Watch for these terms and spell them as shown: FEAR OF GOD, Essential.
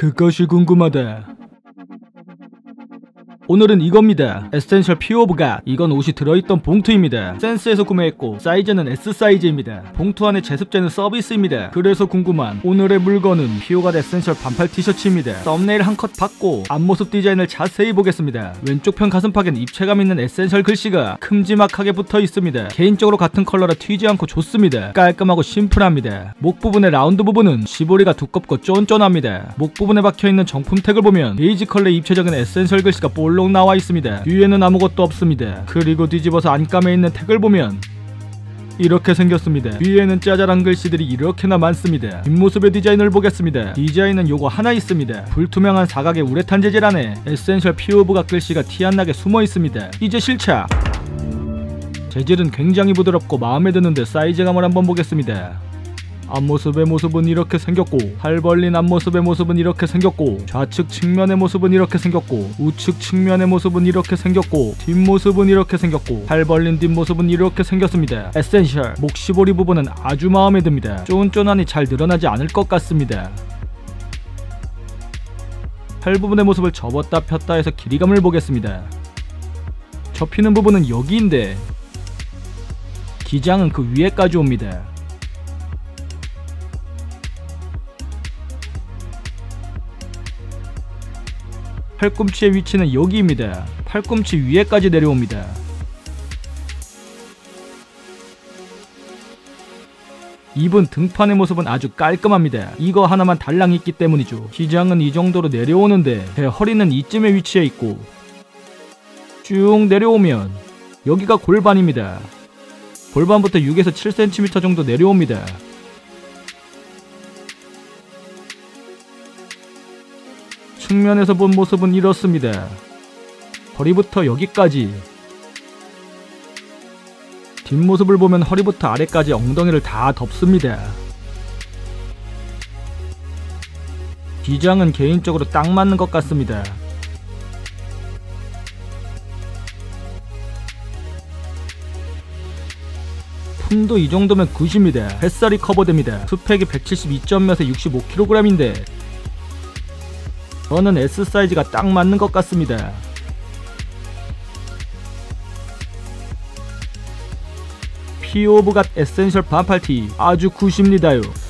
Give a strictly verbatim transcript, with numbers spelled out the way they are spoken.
그것이 궁금하다. 오늘은 이겁니다. 에센셜 Fear of God. 이건 옷이 들어있던 봉투입니다. 센스에서 구매했고 사이즈는 에스 사이즈입니다. 봉투 안에 제습제는 서비스입니다. 그래서 궁금한 오늘의 물건은 Fear of God 에센셜 반팔 티셔츠입니다. 썸네일 한 컷 받고 앞모습 디자인을 자세히 보겠습니다. 왼쪽편 가슴팍엔 입체감 있는 에센셜 글씨가 큼지막하게 붙어 있습니다. 개인적으로 같은 컬러라 튀지 않고 좋습니다. 깔끔하고 심플합니다. 목 부분의 라운드 부분은 시보리가 두껍고 쫀쫀합니다. 목 부분에 박혀있는 정품 택을 보면 베이지 컬러의 입체적인 에센셜 글씨가 볼록 나와 있습니다. 뒤에는 아무것도 없습니다. 그리고 뒤집어서 안감에 있는 택을 보면 이렇게 생겼습니다. 위에는 짜잘한 글씨들이 이렇게나 많습니다. 뒷모습의 디자인을 보겠습니다. 디자인은 요거 하나 있습니다. 불투명한 사각의 우레탄 재질 안에 에센셜 Fear of God 글씨가 티 안 나게 숨어 있습니다. 이제 실착! 재질은 굉장히 부드럽고 마음에 드는데 사이즈감을 한번 보겠습니다. 앞모습의 모습은 이렇게 생겼고, 팔 벌린 앞모습의 모습은 이렇게 생겼고, 좌측 측면의 모습은 이렇게 생겼고, 우측 측면의 모습은 이렇게 생겼고, 뒷모습은 이렇게 생겼고, 팔 벌린 뒷모습은 이렇게 생겼습니다. 에센셜 목 시보리 부분은 아주 마음에 듭니다. 쫀쫀하니 잘 늘어나지 않을 것 같습니다. 팔 부분의 모습을 접었다 폈다 해서 길이감을 보겠습니다. 접히는 부분은 여기인데 기장은 그 위에까지 옵니다. 팔꿈치의 위치는 여기입니다. 팔꿈치 위에까지 내려옵니다. 입은 등판의 모습은 아주 깔끔합니다. 이거 하나만 달랑 있기 때문이죠. 기장은 이 정도로 내려오는데 제 허리는 이쯤에 위치해 있고 쭉 내려오면 여기가 골반입니다. 골반부터 육에서 칠 센티미터 정도 내려옵니다. 측면에서 본 모습은 이렇습니다. 허리부터 여기까지. 뒷모습을 보면 허리부터 아래까지 엉덩이를 다 덮습니다. 기장은 개인적으로 딱 맞는 것 같습니다. 품도 이 정도면 굿입니다. 뱃살이 커버됩니다. 스펙이 백칠십이 점 몇에 육십오 킬로그램인데 저는 에스 사이즈가 딱 맞는 것 같습니다. Fear of God 에센셜 반팔티 아주 굿입니다요.